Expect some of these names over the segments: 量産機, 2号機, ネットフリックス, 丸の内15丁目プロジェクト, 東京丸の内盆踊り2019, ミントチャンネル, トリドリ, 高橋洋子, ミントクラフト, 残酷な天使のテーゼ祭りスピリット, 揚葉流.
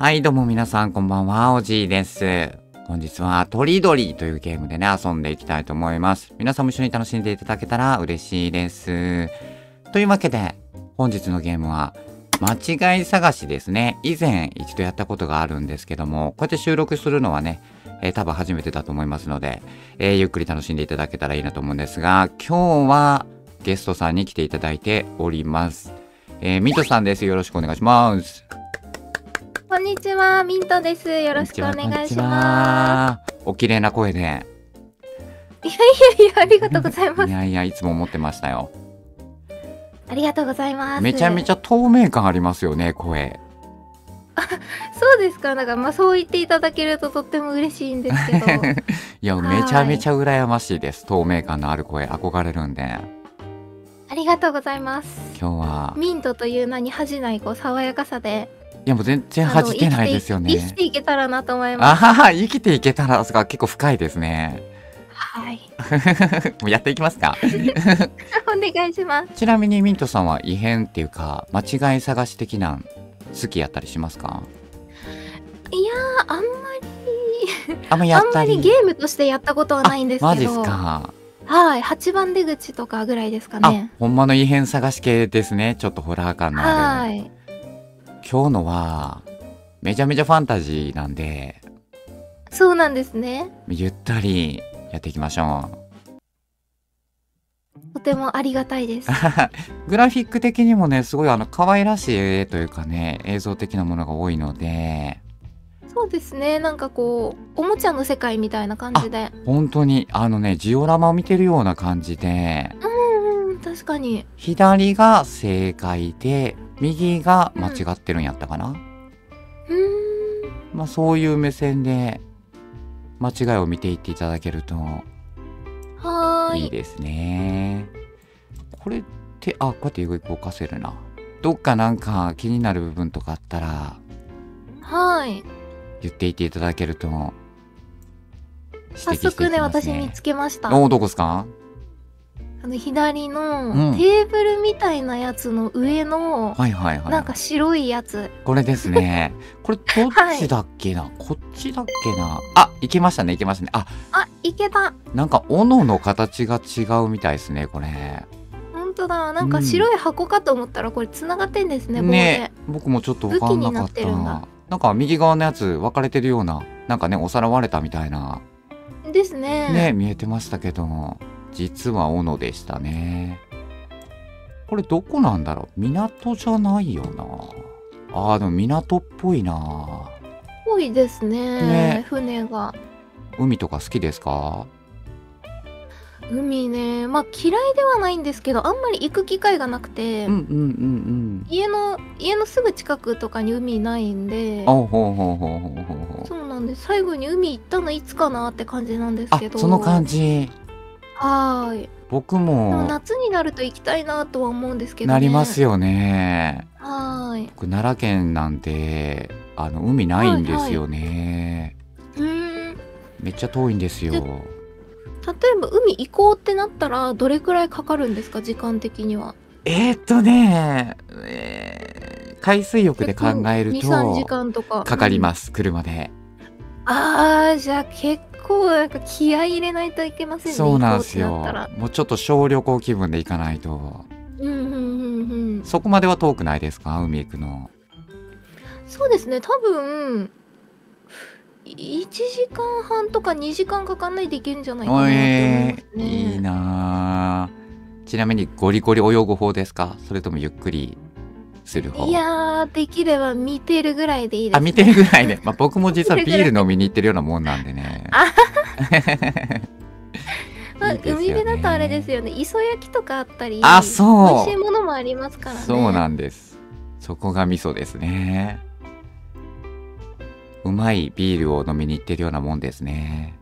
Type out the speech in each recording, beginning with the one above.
はい、どうも皆さんこんばんは、おじいです。本日はトリドリというゲームでね、遊んでいきたいと思います。皆さんも一緒に楽しんでいただけたら嬉しいです。というわけで、本日のゲームは、間違い探しですね。以前一度やったことがあるんですけども、こうやって収録するのはね、多分初めてだと思いますので、ゆっくり楽しんでいただけたらいいなと思うんですが、今日はゲストさんに来ていただいております。ミントさんです。よろしくお願いします。こんにちは、ミントです。よろしくお願いします。お綺麗な声で。いやいやいや、ありがとうございます。いやいや、いつも思ってましたよ。ありがとうございます。めちゃめちゃ透明感ありますよね、声。あ、そうですか。なんかまあそう言っていただけるととっても嬉しいんですけど。いや、めちゃめちゃ羨ましいです。透明感のある声、憧れるんで。ありがとうございます。今日はミントという名に恥じないこう爽やかさで。いやもう全然恥じてないですよね。生きていけたらなと思います。ああ、生きていけたらですか、結構深いですね。はい。もうやっていきますか。お願いします。ちなみにミントさんは異変っていうか間違い探し的な好きやったりしますか？いやー、あんまりゲームとしてやったことはないんですけど。マジですか。はい、8番出口とかぐらいですかね。あ、ほんまの異変探し系ですね。ちょっとホラー感のある。はい。今日のはめちゃめちゃファンタジーなんで。そうなんですね。ゆったりやっていきましょう。とてもありがたいです。グラフィック的にもね、すごい可愛らしい絵というかね、映像的なものが多いので。そうですね、なんかこうおもちゃの世界みたいな感じで。本当にね、ジオラマを見てるような感じで。確かに。左が正解で。右が間違ってるんやったかな、まあそういう目線で間違いを見ていっていただけるといいですね。これってあ、こうやって動かせるな。どっかなんか気になる部分とかあったら言っていっていただけると早速ね、私見つけました。お、どこですか？左のテーブルみたいなやつの上のなんか白いやつ、これですね。これどっちだっけな、こっちだっけな。あ、いけましたね、いけましたね。あ、いけた。なんか斧の形が違うみたいですね、これ。本当だ。なんか白い箱かと思ったらこれ繋がってんですね、ね。僕もちょっと分かんなかった。なんか右側のやつ分かれてるような、なんかね、お皿割れたみたいなですね。ね、見えてましたけど実は斧でしたね。これどこなんだろう、港じゃないよな。でも港っぽいな。ぽいです ね。船が。海とか好きですか？海ね、まあ嫌いではないんですけど、あんまり行く機会がなくて、家のすぐ近くとかに海ないんで。あ、ほうほうほうほうほう。そうなんです。最後に海行ったのいつかなって感じなんですけど。あ、その感じ。はい、僕も夏になると行きたいなとは思うんですけど、ね、なりますよね。はい、僕奈良県なんで海ないんですよね。はいはい、めっちゃ遠いんですよ。例えば海行こうってなったらどれくらいかかるんですか、時間的には？海水浴で考えると2、3時間とかかかります、車で。じゃあ結構なんか気合い入れないといけませんね。そうなんですよ。もうちょっと小旅行気分で行かないと。そこまでは遠くないですか、海行くの？そうですね、多分1時間半とか2時間かかんないでいけるんじゃないかなと思いますね。いいな。ちなみにゴリゴリ泳ぐ方ですか、それともゆっくりする方？いやー、できれば見てるぐらいでいいです、ね。あ、見てるぐらいで、ね。まあ、僕も実はビール飲みに行ってるようなもんなんでね。あまあ、海辺だとあれですよね。磯焼きとかあったり、あ、そう。美味しいものもありますからね。そうなんです。そこが味噌ですね。うまいビールを飲みに行ってるようなもんですね。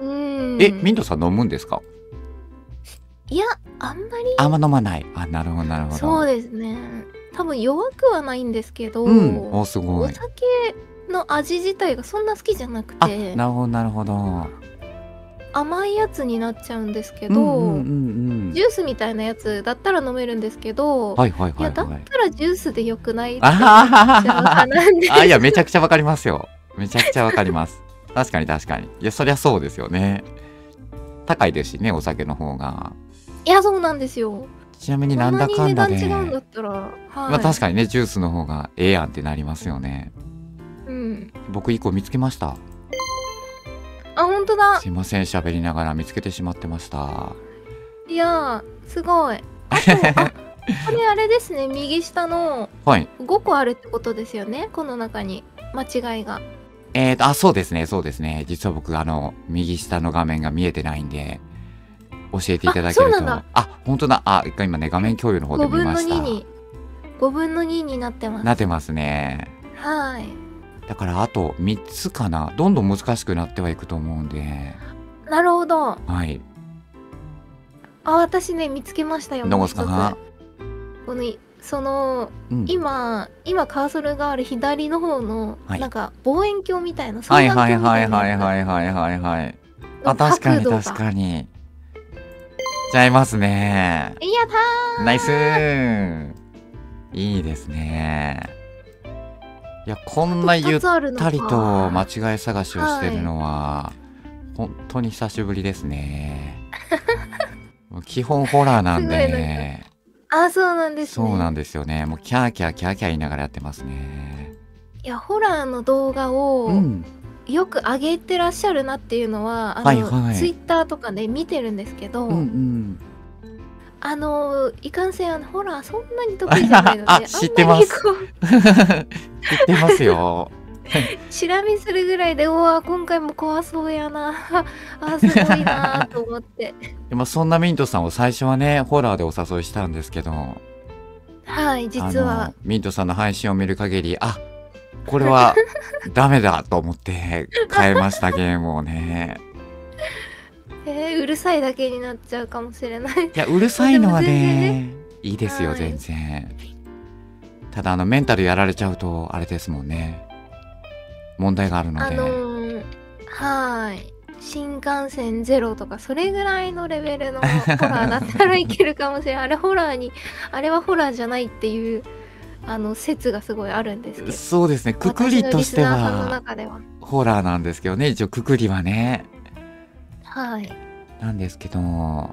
ミントさん飲むんですか？いや、あんまり。あんま飲まない。あ、なるほど、なるほど。そうですね。多分弱くはないんですけど、すごいお酒の味自体がそんな好きじゃなくて。あ、なるほどなるほど。甘いやつになっちゃうんですけど、ジュースみたいなやつだったら飲めるんですけど、いやだったらジュースでよくないって思っちゃう派なんです。あ、いやめちゃくちゃわかりますよ。めちゃくちゃわかります。確かに確かに。いやそりゃそうですよね。高いですしね、お酒の方が。いやそうなんですよ。ちなみになんだかんだで、まあ確かにねジュースの方がええやんってなりますよね。うん。僕一個見つけました。あ、本当だ。すいません、喋りながら見つけてしまってました。いやー、すごい。あと、あ、これあれですね、右下の5個あるってことですよね、はい、この中に間違いが。あ、そうですね、そうですね。実は僕、右下の画面が見えてないんで、教えていただけると。あ、本当だ。あ、一回今ね、画面共有の方で見ました。5分の2になってます。なってますね。はい。だからあと3つかな。どんどん難しくなってはいくと思うんで。なるほど。はい。あ、私ね見つけましたよ。どこですかな。この今カーソルがある左の方の、はい、なんか望遠鏡みたいな。はいはいはいはいはいはいはいはい。あ、確かに確かに。ちゃいますね。やったー。ナイスー。いいですね。いやこんなゆったりと間違い探しをしてるのは本当に久しぶりですね。基本ホラーなんで。あ、そうなんですね。そうなんですよね。もうキャーキャーキャーキャー言いながらやってますね。いやホラーの動画をよく上げてらっしゃるなっていうのはツイッターとかで見てるんですけど、いかんせんホラーそんなに得意じゃないので、あ、知ってます。知ってますよ。チラ見するぐらいで、おわ今回も怖そうやなあ、すごいなと思って今そんなミントさんを最初はねホラーでお誘いしたんですけど、はい、実はミントさんの配信を見る限り、あ、これはダメだと思って変えましたゲームをね。うるさいだけになっちゃうかもしれない。いやうるさいのは ねいいですよ、全然。ただメンタルやられちゃうとあれですもんね、問題があるので、はい、新幹線ゼロとかそれぐらいのレベルのホラーだったらいけるかもしれない。あれホラーに、あれはホラーじゃないっていう説がすごいあるんですけど、そうですね、くくりとしてはホラーなんですけどね、一応くくりはね、はい、なんですけど、ま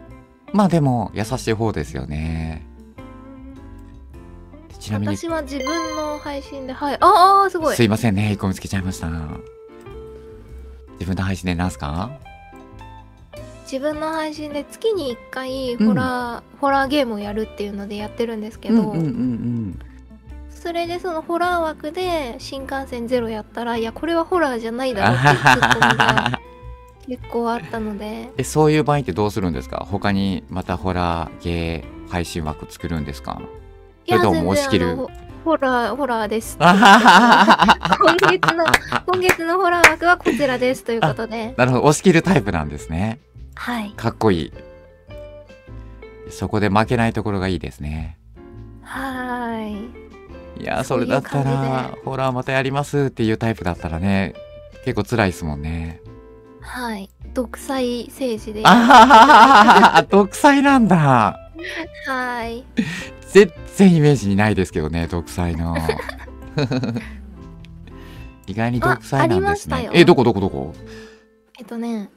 あでも優しい方ですよね。ちなみに私は自分の配信で、はい、ああすごい、すいませんね、一個見つけちゃいました。自分の配信で何すか？自分の配信で月に1回ホラーゲームをやるっていうのでやってるんですけど、それでそのホラー枠で新幹線ゼロやったら、いやこれはホラーじゃないだろうっていうツッコミが結構あったので。え、そういう場合ってどうするんですか？他にまたホラーゲー配信枠作るんですか？いやホラーです。今月のホラー枠はこちらですということで。なるほど、押し切るタイプなんですね。はい。かっこいい。そこで負けないところがいいですね。はい。いやそれだったらホラーまたやりますっていうタイプだったらね、結構辛いですもんね。はい。独裁政治で。ああ、独裁なんだ。はい。全然イメージにないですけどね、独裁の。意外に独裁なんですね。え、どこ？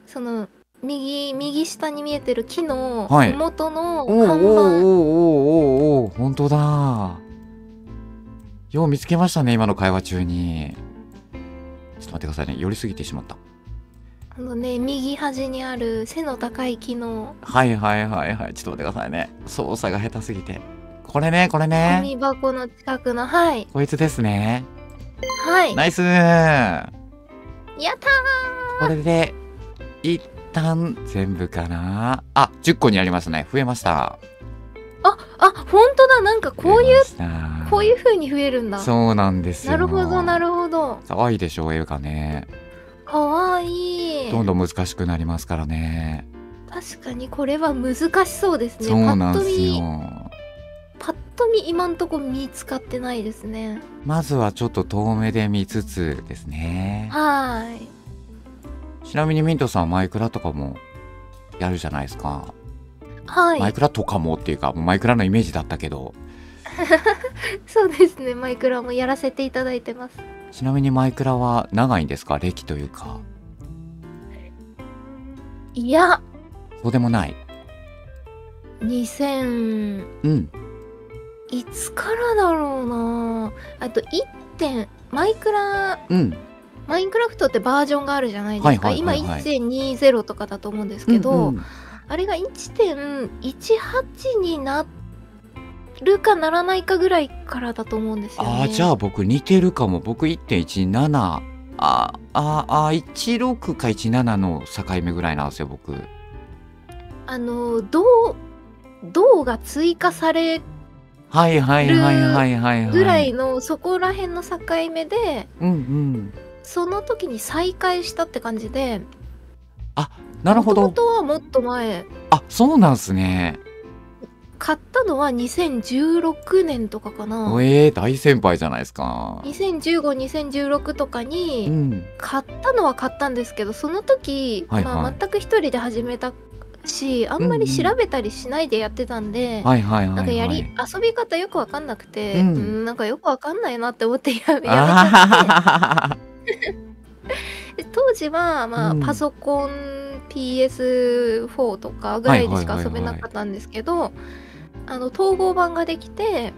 その右下に見えてる木の元の看板。おお、本当だ。よう見つけましたね、今の会話中に。ちょっと待ってくださいね、寄りすぎてしまった。右端にある背の高い木の。はい、ちょっと待ってくださいね。操作が下手すぎて。これね。ゴミ箱の近くの、はい。こいつですね。はい。ナイスー。やったー。これで一旦全部かな。あ、10個になりましたね。増えました。あ、本当だ。なんかこういう風に増えるんだ。そうなんですよ。なるほど。可愛いでしょう、絵がね。可愛い。どんどん難しくなりますからね。確かにこれは難しそうですね。そうなんですよ。パッと見今んとこ見つかってないですね。まずはちょっと遠目で見つつですね。はい。ちなみにミントさんマイクラとかもやるじゃないですか。はい、マイクラとかもっていうか、マイクラのイメージだったけどそうですね、マイクラもやらせていただいてます。ちなみにマイクラは長いんですか、歴というか。いや、そうでもない。2000、うん、いつからだろうな。あと1.マインクラフトってバージョンがあるじゃないですか。今 1.20 とかだと思うんですけど、あれが 1.18 になるかならないかぐらいからだと思うんですよね。ああ、じゃあ僕似てるかも。僕 1.17 16か17の境目ぐらいなんですよ、僕。銅が追加されるぐらいのそこら辺の境目で、その時に再開したって感じで。あ、なるほど。もともとはもっと前。あ、そうなんすね。買ったのは2016年とかかな。大先輩じゃないですか。2015、2016とかに買ったのは買ったんですけど、その時、全く一人で始めたし、あんまり調べたりしないでやってたんで、なんか遊び方よくわかんなくて、なんかよくわかんないなって思ってやめちゃって当時はパソコン PS4 とかぐらいでしか遊べなかったんですけど、統合版ができて、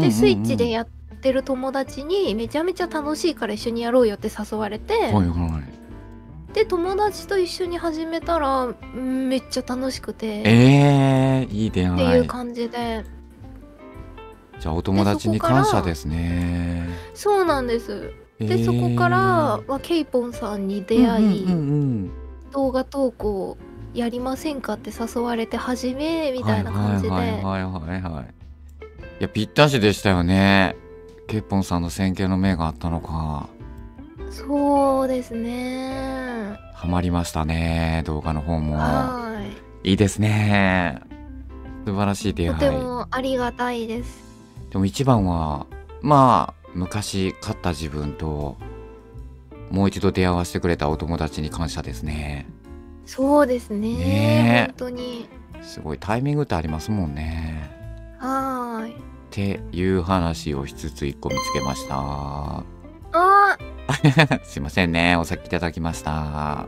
でスイッチでやってる友達にめちゃめちゃ楽しいから一緒にやろうよって誘われて。で、友達と一緒に始めたらめっちゃ楽しくて、いい出会いっていう感じで。じゃあお友達に感謝ですね。そうなんです、でそこからはケイポンさんに出会い、動画投稿やりませんかって誘われて始めみたいな感じで。いや、ぴったしでしたよね。ケイポンさんの先見の明があったのか。そうですね。ハマりましたね、動画の方も。いいですね。素晴らしい出会い。とてもありがたいです。でも一番は、昔勝った自分と、もう一度出会わせてくれたお友達に感謝ですね。そうですね。本当に。すごいタイミングってありますもんね。っていう話をしつつ1個見つけました。すいませんね、お酒いただきました。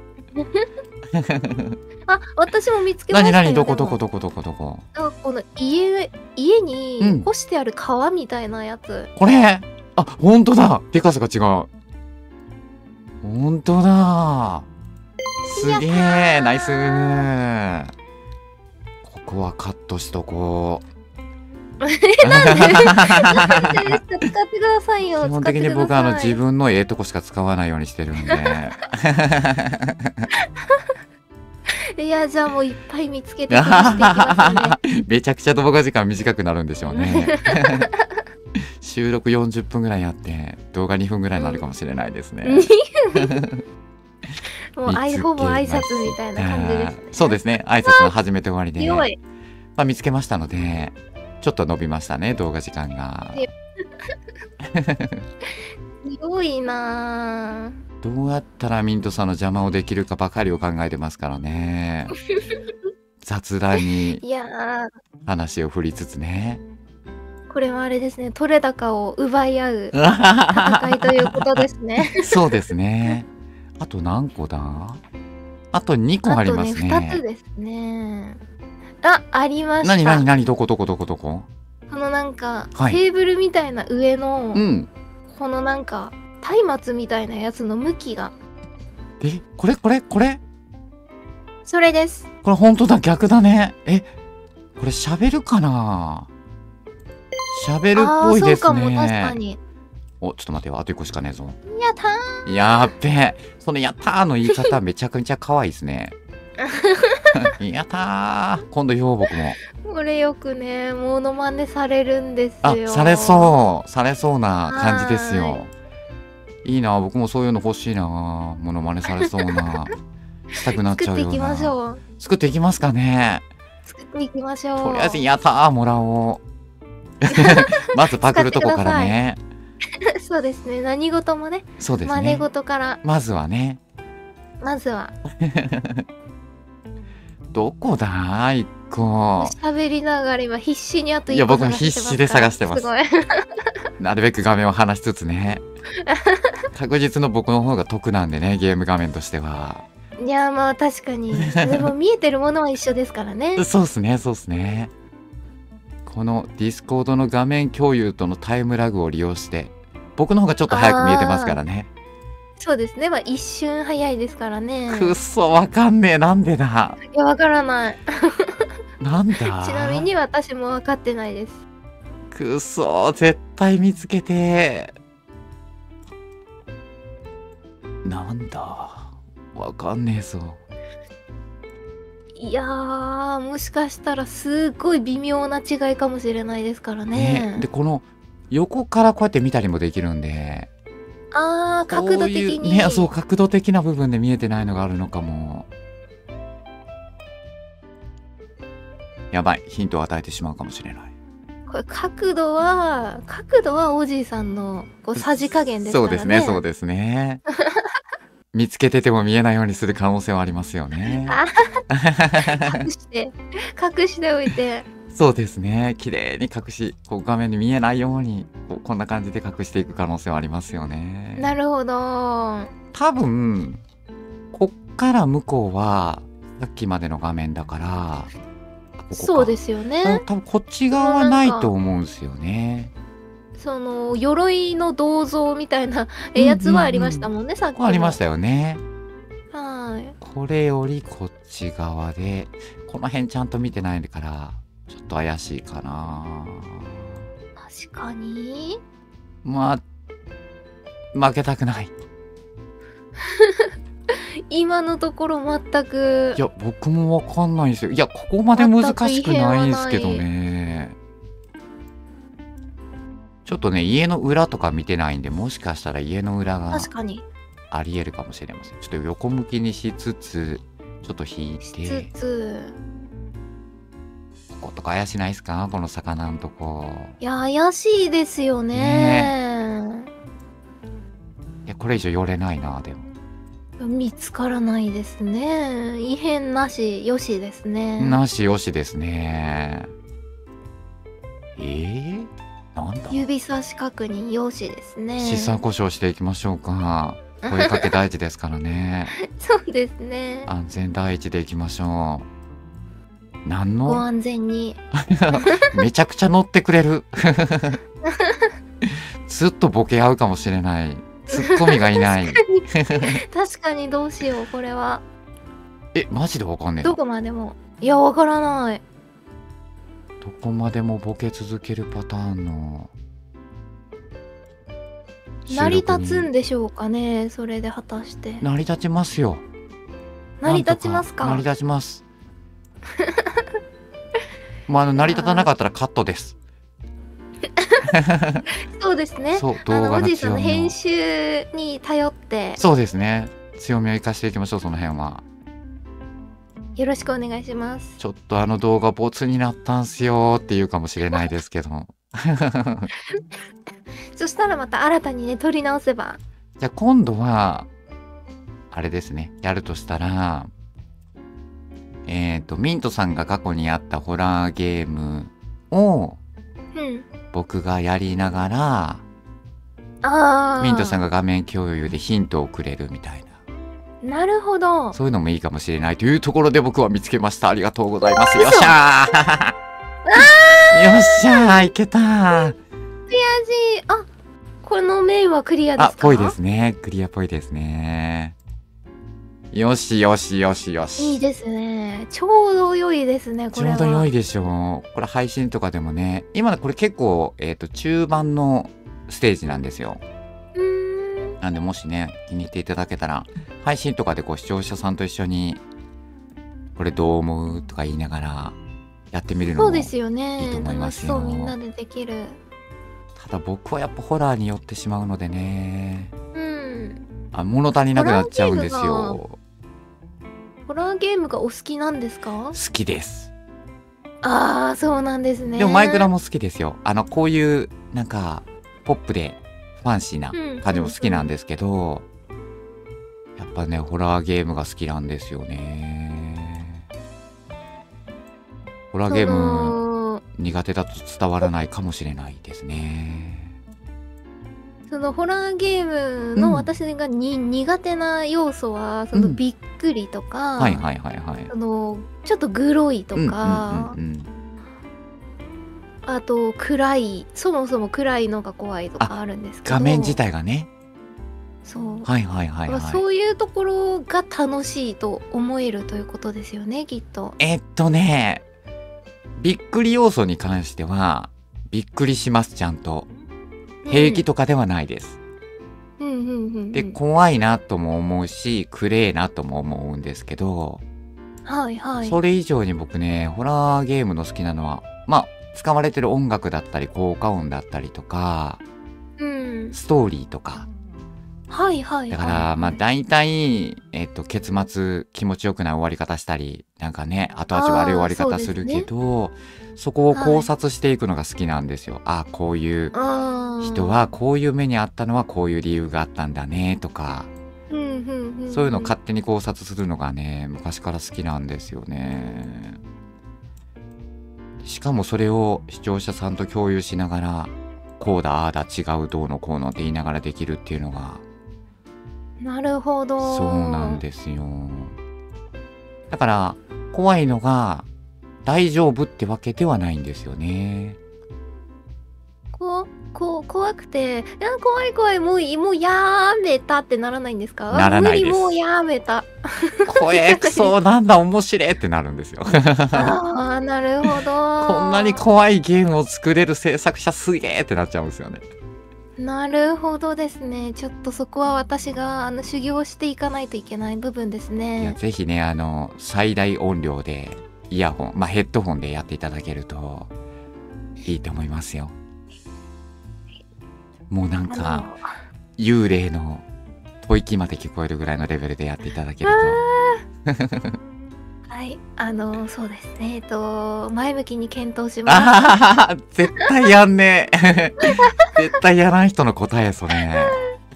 私も見つけましたよ。何、どこ。この家に干してある皮みたいなやつ、これ。あ、本当だ。でかさが違う。本当だ。すげえ、ナイス。ここはカットしとこう。なんで使ってくださいよ。基本的に僕は自分のええとこしか使わないようにしてるんで。いや、じゃあもういっぱい見つけてきますね。めちゃくちゃ動画時間短くなるんでしょうね。収録40分ぐらいあって動画2分ぐらいになるかもしれないですね。もうほぼ挨拶みたいな感じですね。そうですね、挨拶の始めて終わりで、見つけましたので。ちょっと伸びましたね、動画時間が。すごいな。どうやったらミントさんの邪魔をできるかばかりを考えてますからね。雑談に話を振りつつね。これはあれですね、取れ高を奪い合う戦いということですね。そうですね。あと何個だ？あと2個ありますね。あとね、2つですね。ありました。何どこ。このテーブルみたいな上の、この松明みたいなやつの向きが。これ。それです。これ本当だ、逆だね。これ喋るかな。喋るっぽいですね。そうかも、確かに。ちょっと待てよ、あと1個しかねえぞ。やったー。やっべえ、そのやったーの言い方めちゃくちゃ可愛いですね。やったー、今度よ、僕も。これよくね、モノマネされるんですよ。されそうな感じですよ。いいな、僕もそういうの欲しいな。モノマネされそうな。したくなっちゃうような。作っていきましょう。作っていきますかね。作っていきましょう。とりあえずやったーもらおう。まずパクるとこからね。そうですね、何事もね。そうですね。真似事から。まずはね。どこだ一個。喋りながら今必死にあと一個探してますから。いや僕も必死で探してます。すごいなるべく画面を離しつつね。確実の僕の方が得なんでね、ゲーム画面としては。いやまあ確かに。でも見えてるものは一緒ですからね。そうっすね、そうっすね。このディスコードの画面共有とのタイムラグを利用して僕の方がちょっと早く見えてますからね。そうですね、まあ一瞬早いですからね。くっそ、わかんねえ、なんでだ。いやわからない。なんだ。ちなみに私もわかってないです。くっそ、絶対見つけて。なんだ、わかんねえぞ。いやー、もしかしたらすごい微妙な違いかもしれないですからね。でこの横からこうやって見たりもできるんで、ああ角度的にね、そう角度的な部分で見えてないのがあるのかも。やばい、ヒントを与えてしまうかもしれない。これ角度はおじいさんのこうさじ加減ですからね。そうですね、そうですね。見つけてても見えないようにする可能性はありますよね。隠しておいて。そうですね、綺麗に隠し、こう画面に見えないように こんな感じで隠していく可能性はありますよね。なるほど。多分こっから向こうはさっきまでの画面だからここか。そうですよね。多分こっち側はないと思うんですよね。その鎧の銅像みたいなやつはありましたもんね、さっき。ありましたよね。はい。これよりこっち側でこの辺ちゃんと見てないからちょっと怪しいかな。確かに。まあ負けたくない。今のところ全く。いや僕も分かんないんですよ。いやここまで難しくないんですけどね。ちょっとね、家の裏とか見てないんで、もしかしたら家の裏がありえるかもしれません。ちょっと横向きにしつつ、ちょっと引いて。こことか怪しないですか、この魚のとこ。いや、怪しいですよね。いや、これ以上寄れないな、でも。見つからないですね。異変なし、よしですね。なし、よしですね。指差し確認用紙ですね。資産故障していきましょうか。声かけ第一ですからね。そうですね。安全第一でいきましょう。何の。ご安全に。めちゃくちゃ乗ってくれる。ずっとボケ合うかもしれない。ツッコミがいない。確かにどうしよう、これは。マジでわかんねえ。どこまでも。いや、わからない。どこまでもボケ続けるパターンの成り立つんでしょうかね。それで果たして成り立ちますよ。成り立ちますか。成り立ちます。まあ成り立たなかったらカットです。そうですね。そう、動画のおじいさんの編集に頼って。そうですね、強みを生かしていきましょう。その辺はよろしくお願いします。ちょっとあの動画ボツになったんすよって言うかもしれないですけど。そしたらまた新たにね、撮り直せば。じゃあ今度はあれですね、やるとしたらミントさんが過去にやったホラーゲームを、うん、僕がやりながらミントさんが画面共有でヒントをくれるみたいな。なるほど。そういうのもいいかもしれないというところで僕は見つけました。ありがとうございます。よっしゃー。よっしゃー、いけたー。悔しい。あ、この面はクリアですか？ぽいですね。クリアっぽいですね。よしよしよしよし。いいですね。ちょうど良いですね、これは。ちょうど良いでしょう。これ配信とかでもね。今これ結構、中盤のステージなんですよ。なんでもしね、気に入っていただけたら配信とかでこう視聴者さんと一緒にこれどう思うとか言いながらやってみるのもいいと思いますよ。そうですよね。楽しそう、みんなでできる。ただ僕はやっぱホラーに寄ってしまうのでね、うん、物足りなくなっちゃうんですよ。ホラーゲームがお好きなんですか？好きです。ああ、そうなんですね。でもマイクラも好きですよ。こういうなんかポップでファンシーな感じも好きなんですけど、やっぱねホラーゲームが好きなんですよね。ホラーゲーム苦手だと伝わらないかもしれないですね。そのホラーゲームの私が苦手な要素はそのびっくりとか、ちょっとグロいとか、あと暗い、そもそも暗いのが怖いとかあるんですけど、画面自体がね、そうそういうところが楽しいと思えるということですよね、きっと。びっくり要素に関してはびっくりします、ちゃんと。平気とかではないです。で、怖いなとも思うし、暗えなとも思うんですけど、それ以上に僕ね、ホラーゲームの好きなのは、まあ、使われてる音楽だったり、効果音だったりとか、ストーリーとか。だから、まあ、大体、結末、気持ちよくない終わり方したり、なんかね、後味悪い終わり方するけど、そこを考察していくのが好きなんですよ。ああ、こういう人は、こういう目にあったのは、こういう理由があったんだね、とか、そういうのを勝手に考察するのがね、昔から好きなんですよね。しかもそれを視聴者さんと共有しながら、こうだ、ああだ、違う、どうのこうのって言いながらできるっていうのが、なるほど。そうなんですよ。だから怖いのが大丈夫ってわけではないんですよね。怖くて、怖い怖い、もうやめたってならないんですか？ならないです。無理、もうやめた。怖え、くそ、なんだ面白えってなるんですよ。ああ、なるほど。こんなに怖いゲームを作れる制作者すげえってなっちゃうんですよね。なるほどですね。ちょっとそこは私が修行していかないといけない部分ですね。いや、ぜひね、最大音量でイヤホン、まあヘッドホンでやっていただけるといいと思いますよ。もうなんか幽霊の吐息まで聞こえるぐらいのレベルでやっていただけると。はい、そうですね。前向きに検討します。あ、絶対やんねえ。絶対やらない人の答え、それ。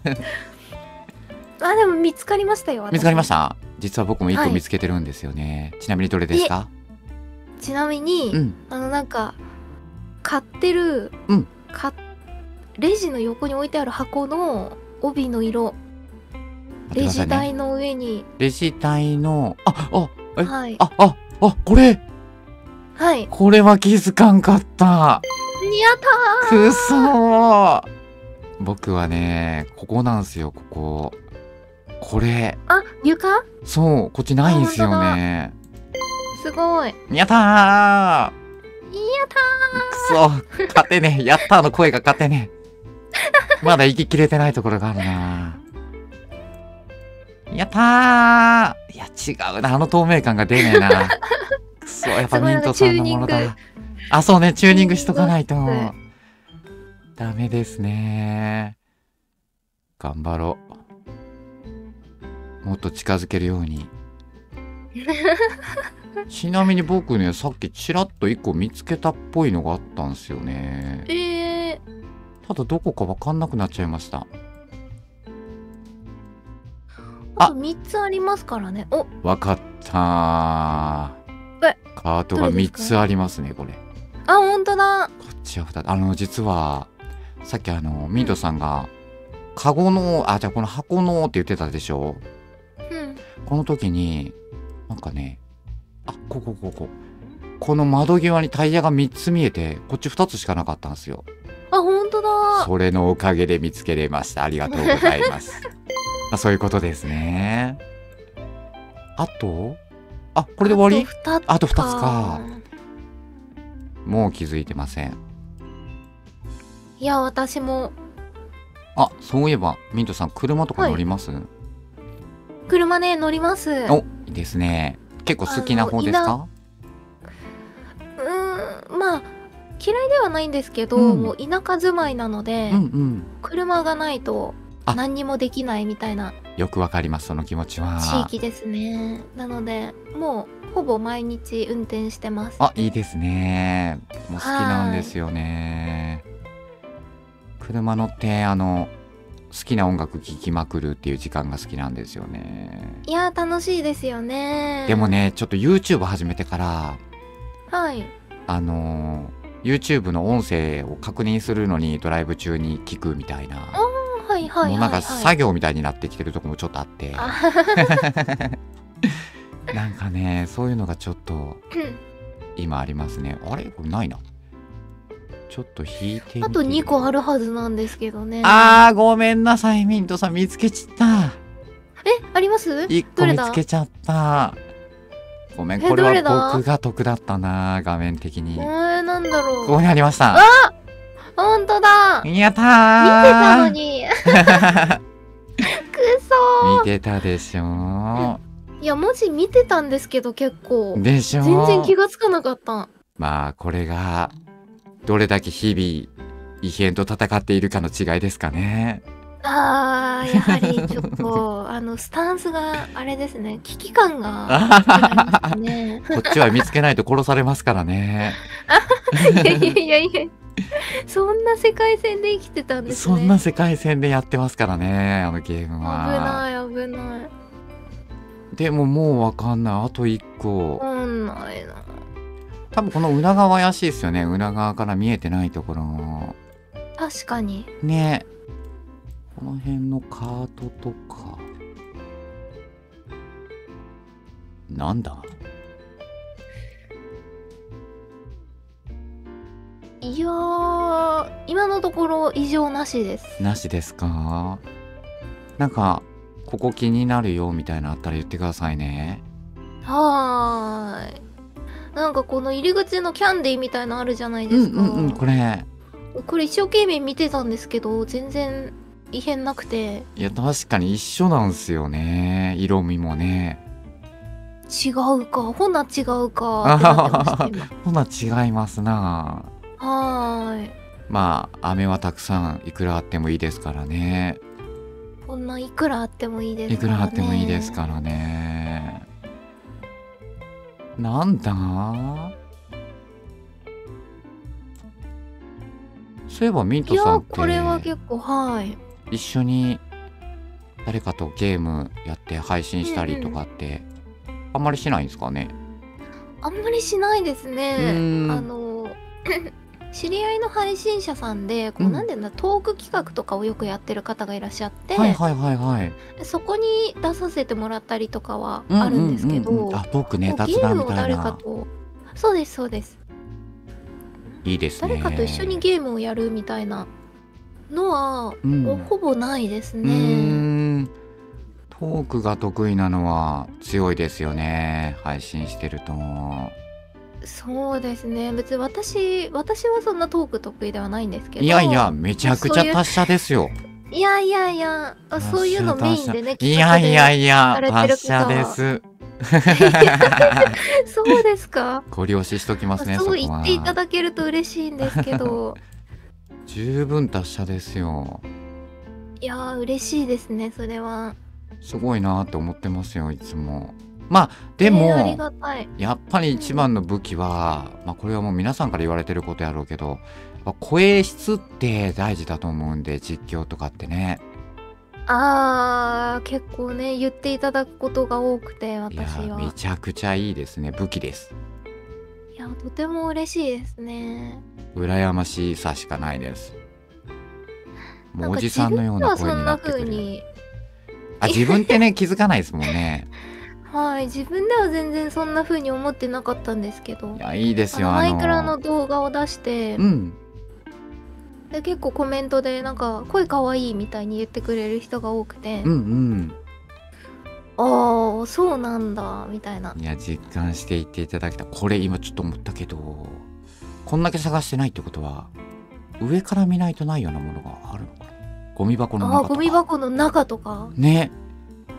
あ、でも見つかりましたよ。見つかりました。実は僕も1個見つけてるんですよね。はい、ちなみにどれですか？ちなみに、なんか買ってる、レジの横に置いてある箱の帯の色。レジ台の上に。レジ台の、これ、これは気づかんかった。やったー。くそー。僕はね、ここなんですよ。これ、あ、床、そう、こっちないんですよね。すごい。やったー、やったー。くそ、勝てねえ。やったーの声が勝てねえ。まだ息切れてないところがあるな。やったー。いや、違うな。あの透明感が出ねえな。くそ、やっぱミントさんのものだ。あ、そうね。チューニングしとかないと。ダメですね。頑張ろう。もっと近づけるように。ちなみに僕ね、さっきちらっと一個見つけたっぽいのがあったんですよね。ただどこかわかんなくなっちゃいました。あと3つありますからね。お、わかったー。カートが3つありますね、これ。あ、ほんとだ。こっちは2つ。実は、さっきミントさんが、カゴの、あ、じゃあこの箱のって言ってたでしょ。うん。この時に、なんかね、あ、この窓際にタイヤが3つ見えて、こっち2つしかなかったんですよ。あ、ほんとだ。それのおかげで見つけれました。ありがとうございます。そういうことですね。あと、あ、これで終わり？あと2つか。もう気づいてません。いや、私も。あ、そういえば、ミントさん、車とか乗ります？はい、車ね、乗ります。お、いいですね。結構好きな方ですか？まあ、嫌いではないんですけど、もう田舎住まいなので、車がないと何にもできないみたいな。よくわかります、その気持ちは。地域ですね。なのでもうほぼ毎日運転してます。あ、いいですね。もう好きなんですよね。車乗って好きな音楽聴きまくるっていう時間が好きなんですよね。いやー、楽しいですよね。でもね、ちょっと YouTube 始めてから、はい、YouTube の音声を確認するのにドライブ中に聞くみたいな、もうなんか作業みたいになってきてるとこもちょっとあってなんかね、そういうのがちょっと今ありますね。あれこれないな、ちょっと引いてみて、あと2個あるはずなんですけどね。あーごめんなさい、ミントさん見つけちった。え、あります？1個見つけちゃった。ごめん、これは僕が得だったな、画面的に。なんだろう、ここにありました。あ、ほんとだ、やったー、見てたのにくそー、見てたでしょ。いや文字見てたんですけど、結構でしょ、全然気がつかなかった。まあこれがどれだけ日々異変と戦っているかの違いですかね。あー、やはりちょっとスタンスがあれですね、危機感が違いますねこっちは見つけないと殺されますからねいやいやいやいや、そんな世界線で生きてたんですね。そんな世界線でやってますからね、あのゲームは。危ない危ない。でももうわかんない、あと1個。わかんないな。多分この裏側怪しいですよね、裏側から見えてないところの。確かにね、この辺のカートとか。なんだ、いやー、今のところ異常なしです。なしですか。なんかここ気になるよみたいなあったら言ってくださいね。はーい。なんかこの入り口のキャンディーみたいなあるじゃないですか。これ一生懸命見てたんですけど、全然異変なくて。いや確かに一緒なんすよね、色味もね。違うか、ほな違うかほな違いますな。はーい。まあ飴はたくさんいくらあってもいいですからね。こんないくらあってもいいですからね。いくらあってもいいですからね。なんだ、そういえばミントさんって、いやこれは結構、はい、一緒に誰かとゲームやって配信したりとかってあんまりしないんですかね。あんまりしないですね。知り合いの配信者さんで、こうなんていうんだ、トーク企画とかをよくやってる方がいらっしゃって、そこに出させてもらったりとかはあるんですけど、あ、僕ね、ゲームを誰かと、そうですそうです、いいですね、誰かと一緒にゲームをやるみたいなのは、ほぼないですね。トークが得意なのは強いですよね、配信してると。そうですね、別に私はそんなトーク得意ではないんですけど。いやいや、めちゃくちゃ達者ですよ。いやいやいや、そういうのメインでね。いやいやいや、達者ですそうですか、ご了承しときますね。そう言っていただけると嬉しいんですけど十分達者ですよ。いやー嬉しいですね、それはすごいなーって思ってますよ、いつも。まあでも、やっぱり一番の武器は、まあ、これはもう皆さんから言われてることやろうけど、声質って大事だと思うんで、実況とかってね。あー結構ね言っていただくことが多くて、私は。いやめちゃくちゃいいですね、武器です。いやとても嬉しいですね。羨ましさしかないです。もうおじさんのような声になってくる。あ、自分ってね気づかないですもんねはい、自分では全然そんな風に思ってなかったんですけど。いやいいですよ、マイクラの動画を出して、で結構コメントでなんか声かわいいみたいに言ってくれる人が多くて、ああそうなんだみたいな。いや実感していっていただきたい。これ今ちょっと思ったけど、こんだけ探してないってことは上から見ないとないようなものがあるのかな。ゴミ箱の中とか。あ、ゴミ箱の中とかね。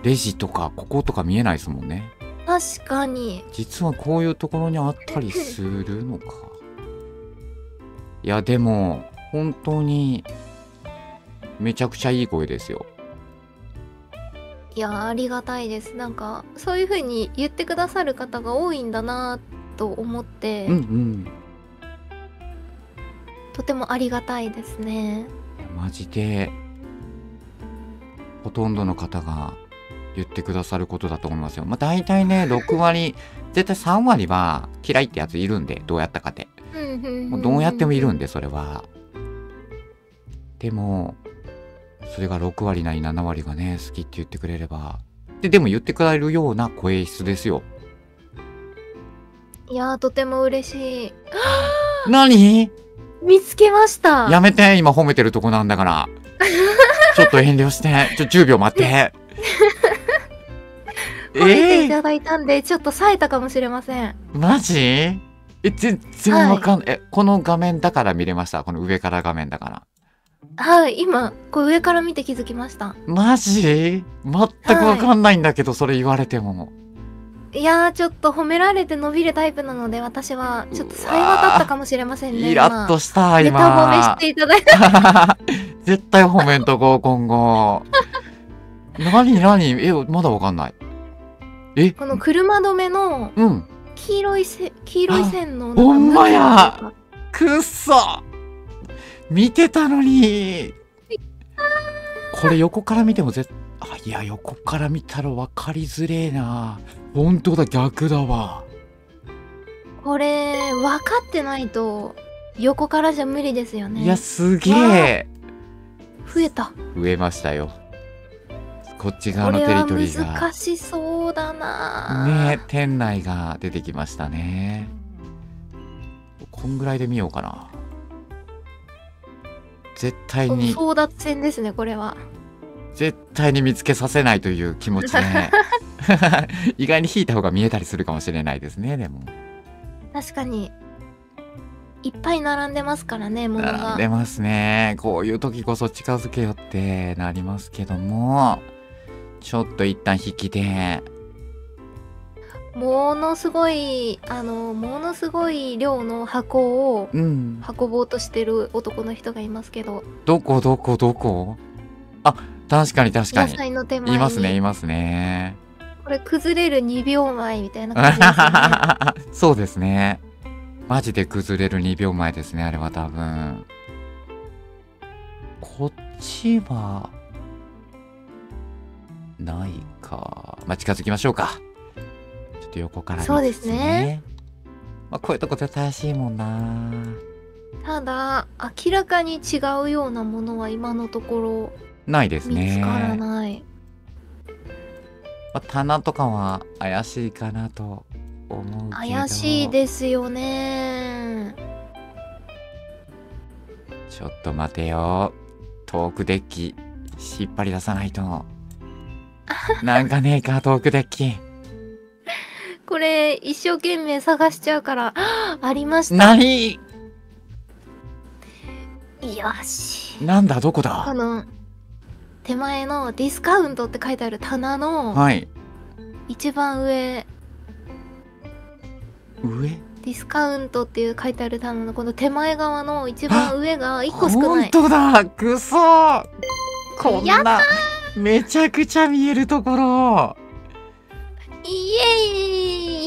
レジとかこことか見えないですもんね。確かに。実はこういうところにあったりするのかいやでも本当にめちゃくちゃいい声ですよ。いやありがたいです。なんかそういう風に言ってくださる方が多いんだなと思って、とてもありがたいですね。マジでほとんどの方が言ってくださることだと思いますよ。まあ大体ね、6割、絶対3割は嫌いってやついるんで、どうやったかって。もうどうやってもいるんで、それは。でも、それが6割なり7割がね、好きって言ってくれれば。でも言ってくれるような声質ですよ。いやー、とても嬉しい。何？見つけました。やめて、今褒めてるとこなんだから。ちょっと遠慮して、10秒待って。褒めていただいたんで、ちょっと冴えたかもしれません。マジ？全然わかんない。はい、この画面だから見れました。この上から画面だから。はい、今、こう上から見て気づきました。マジ？全くわかんないんだけど、はい、それ言われても。いやー、ちょっと褒められて伸びるタイプなので、私は、ちょっとさえ渡ったかもしれませんね。イラッとした、今。ネタ褒めしていただいた。絶対褒めんとこう、今後。何まだわかんない。この車止めの、黄色い線の。ほんまや！くっそ！見てたのに。これ横から見てもいや、横から見たら分かりづれえな。本当だ、逆だわ。これ、分かってないと、横からじゃ無理ですよね。いや、すげえ。増えた。増えましたよ。こっち側のテリトリーが。難しそうだな。ねえ、店内が出てきましたね。こんぐらいで見ようかな。絶対に。争奪戦ですね、これは。絶対に見つけさせないという気持ちね。意外に引いた方が見えたりするかもしれないですね、でも。確かに。いっぱい並んでますからね、ものが。並んでますね。こういう時こそ近づけよってなりますけども、ちょっと一旦引きで。ものすごい量の箱を運ぼうとしてる男の人がいますけど。どこあ、確かに。野菜の手前に。いますね、いますね。これ崩れる2秒前みたいな感じですね。そうですね。マジで崩れる2秒前ですね、あれは多分。こっちは、ないか。まあ、近づきましょうか。ちょっと横から見つつね。そうですね。まあ、こういうとこ絶対怪しいもんな。ただ、明らかに違うようなものは今のところ、ないですね。見つからない。棚とかは怪しいかなと思うけど。怪しいですよね。ちょっと待てよ。トークデッキ引っ張り出さないと。なんかねえか、トークデッキ。これ一生懸命探しちゃうから、ありました。何？よし。なんだ、どこだ？この手前のディスカウントって書いてある棚の一番上、はい、ディスカウントっていう書いてある棚のこの手前側の一番上が1個少ない。本当だ、くそー。こんなめちゃくちゃ見えるところ。イエ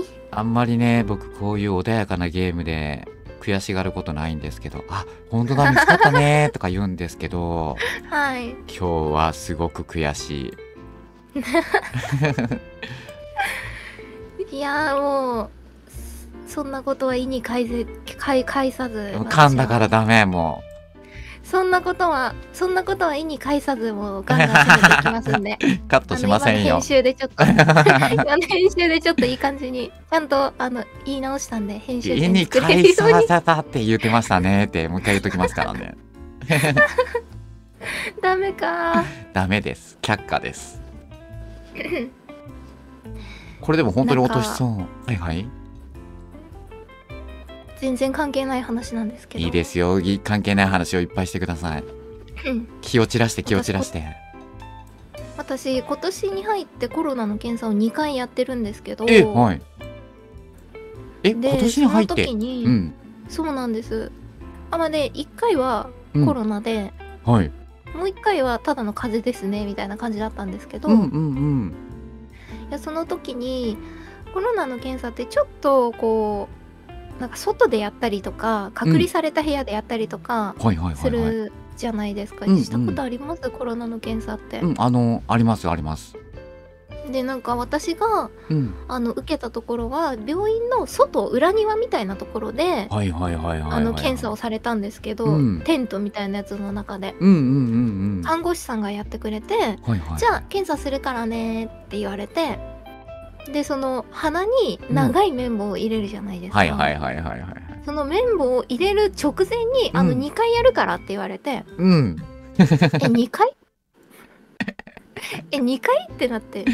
ーイ。あんまりね、僕こういう穏やかなゲームで悔しがることないんですけど、あ、本当だ、見つかったねーとか言うんですけど、はい、今日はすごく悔しい。いやー、もうそんなことは意に介さず、噛んだからダメ。もうそんなことは意に介さず、もうガンガン攻めていきますんで。カットしませんよ。編集でちょっといい感じにちゃんと言い直したんで、編集で作れるように。「意に介させた」って言ってましたねってもう一回言っときますからね。ダメか。ダメです、却下です。これでも本当に落としそう。はいはい。全然関係ない話なんですけど。いいですよ、関係ない話をいっぱいしてください。気を散らして、気を散らして。私今年に入ってコロナの検査を2回やってるんですけど。はい、今年に入って。その時に、そうなんです。で1回はコロナで、はい、もう1回はただの風邪ですねみたいな感じだったんですけど、いや、その時にコロナの検査ってちょっとこうなんか外でやったりとか、隔離された部屋でやったりとかするじゃないですか。したことあります？コロナの検査って。ありますあります。でなんか私が、うん、受けたところは病院の外裏庭みたいなところで検査をされたんですけど、うん、テントみたいなやつの中で、うんうんうんうん、看護師さんがやってくれて、はいはい、じゃあ検査するからねって言われて、でその鼻に長い綿棒を入れるじゃないですか、うん、はいはいはいはいはい、その綿棒を入れる直前にうん、2回やるからって言われて、うん、2回2回ってなって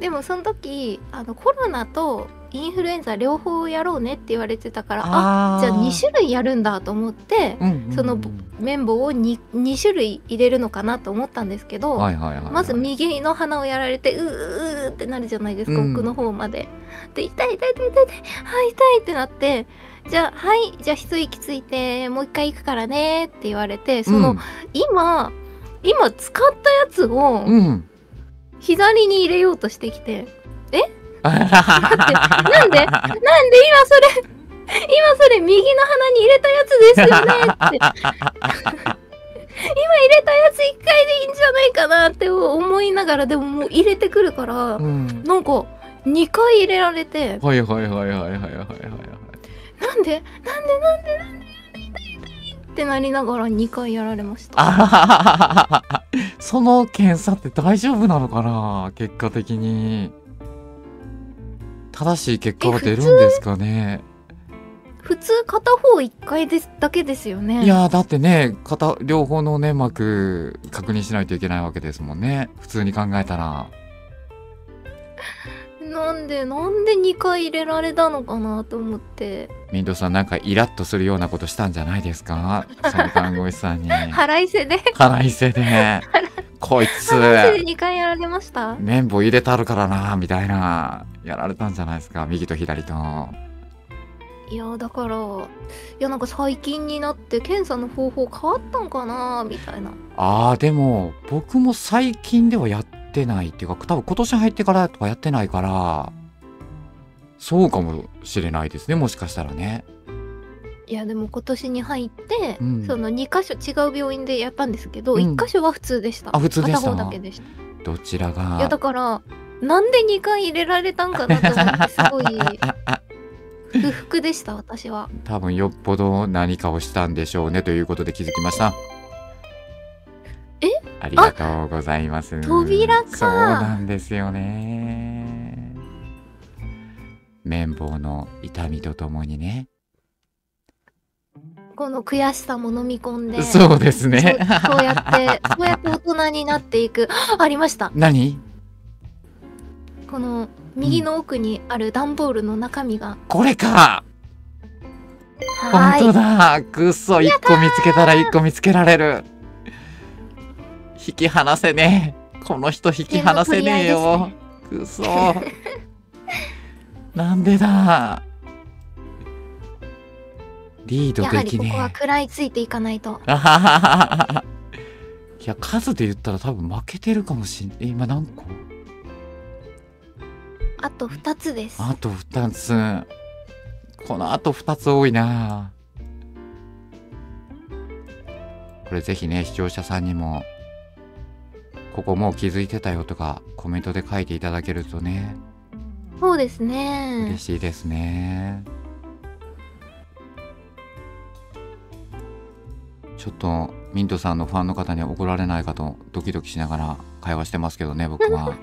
でもその時コロナとインフルエンザ両方やろうねって言われてたから、あ、じゃあ2種類やるんだと思って、うんうんうん、その綿棒を 2種類入れるのかなと思ったんですけど、はいはいはいはい、まず右の鼻をやられてうーってなるじゃないですか、うん、奥の方までで痛い、はい、痛いってなって、じゃあはいじゃあ一息ついてもう一回行くからねって言われて、その、うん、今使ったやつを左に入れようとしてきて、うん、なんで今それ右の鼻に入れたやつですよねって今入れたやつ1回でいいんじゃないかなって思いながら、でももう入れてくるから、うん、なんか2回入れられて、はい、なんでってなりながら2回やられました。その検査って大丈夫なのかな、結果的に正しい結果が出るんですかね。普通片方1回ですだけですよね。いやだってね、両方の粘膜確認しないといけないわけですもんね、普通に考えたら。なんで2回入れられたのかなと思って。ミントさんなんかイラッとするようなことしたんじゃないですか、その看護師さんに。腹いせでこいつ腹いせで2回やられました。綿棒入れたるからなみたいなやられたんじゃないですか、右と左と。いやだから、なんか最近になって検査の方法変わったんかなみたいな。でも僕も最近ではやってないっていうか、多分今年入ってからとかやってないからそうかもしれないですね、もしかしたらね。いやでも今年に入って、うん、その2カ所違う病院でやったんですけど、うん、1カ所は普通でした。普通でした。片方だけでした。どちらが。いやだからなんで2回入れられたんかなと思ってすごい不服でした私は。多分よっぽど何かをしたんでしょうねということで気づきました。ありがとうございます。扉か。そうなんですよね。綿棒の痛みとともにね、この悔しさも飲み込んで。そうですね。そうやって大人になっていく。ありました。何？この右の奥にある段ボールの中身が。これか。本当だ。くっそ、1個見つけたら1個見つけられる。引き離せねえ、この人引き離せねえよ、くそ、なんでだ、リードできねえ。やはりここは食らいついていかないと。いや数で言ったら多分負けてるかもしんない。今何個？あと2つです。あと2つ、このあと2つ多いな。これぜひね、視聴者さんにもここもう気づいてたよとかコメントで書いていただけるとね。そうですね、嬉しいですね。ちょっとミントさんのファンの方に怒られないかとドキドキしながら会話してますけどね、僕は。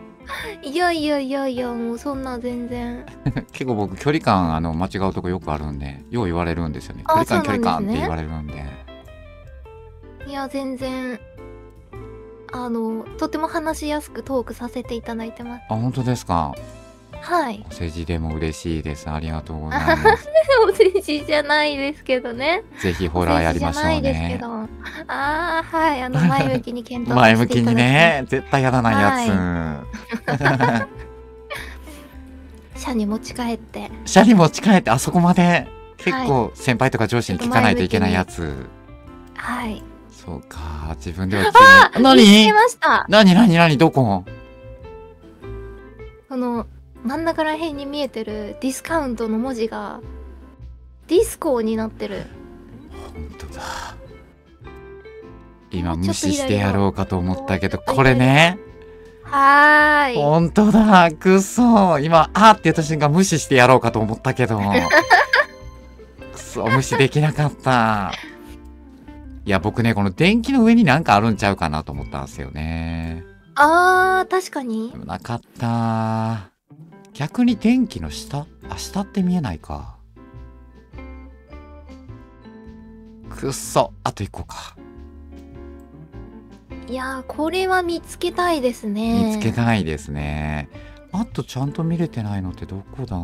いやもうそんな全然。結構僕距離感間違うとこよくあるんで、よう言われるんですよね、距離感って言われるんで。いや全然とても話しやすくトークさせていただいてます。本当ですか。はい。お世辞でも嬉しいです。ありがとうございます。お世辞じゃないですけどね。ぜひホラーやりましょうね。お世辞じゃないですけど。はい。前向きに検討していただきます。前向きにね。絶対やらないやつ。はい、社に持ち帰って。社に持ち帰って、あそこまで結構先輩とか上司に聞かないといけないやつ。はい。そうか、自分では何見つけました。何どこ？この真ん中ら辺に見えてるディスカウントの文字がディスコになってる。本当だ。今無視してやろうかと思ったけど、これね、はい。本当だ、くそ。今、あーって言った瞬間無視してやろうかと思ったけど。くそ、無視できなかった。いや、僕ね、この電気の上になんかあるんちゃうかなと思ったんですよね。あー、確かに。でもなかった。逆に電気の下？あ、下って見えないか。くっそ、あと一個か。いやー、これは見つけたいですね。見つけたいですね。あとちゃんと見れてないのってどこだ？